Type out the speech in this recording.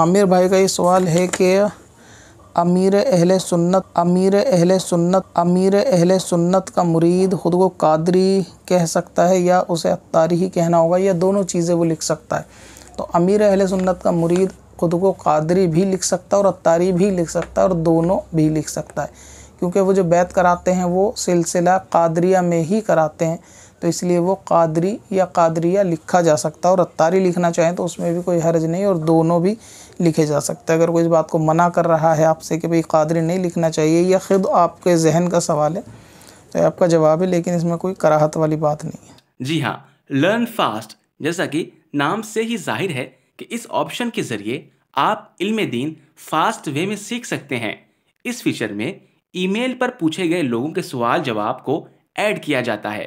आमिर भाई का ये सवाल है कि अमीर अहले सुन्नत का मुरीद ख़ुद को कादरी कह सकता है या उसे अत्तारी ही कहना होगा, या दोनों चीज़ें वो लिख सकता है। तो अमीर अहले सुन्नत का मुरीद ख़ुद को कादरी भी लिख सकता है और अत्तारी भी लिख सकता है और दोनों भी लिख सकता है, क्योंकि वो जो बैत कराते हैं वो सिलसिला कादरिया में ही कराते हैं, तो इसलिए वो कादरी या कादरिया लिखा जा सकता है। और अत्तारी लिखना चाहें तो उसमें भी कोई हर्ज नहीं और दोनों भी लिखे जा सकते हैं। अगर कोई इस बात को मना कर रहा है आपसे कि भाई कादरी नहीं लिखना चाहिए या ख़ुद आपके जहन का सवाल है, तो आपका जवाब है, लेकिन इसमें कोई कराहत वाली बात नहीं है। जी हाँ, लर्न फास्ट जैसा कि नाम से ही जाहिर है कि इस ऑप्शन के ज़रिए आप इल्म दीन फास्ट वे में सीख सकते हैं। इस फीचर में ईमेल पर पूछे गए लोगों के सवाल जवाब को ऐड किया जाता है।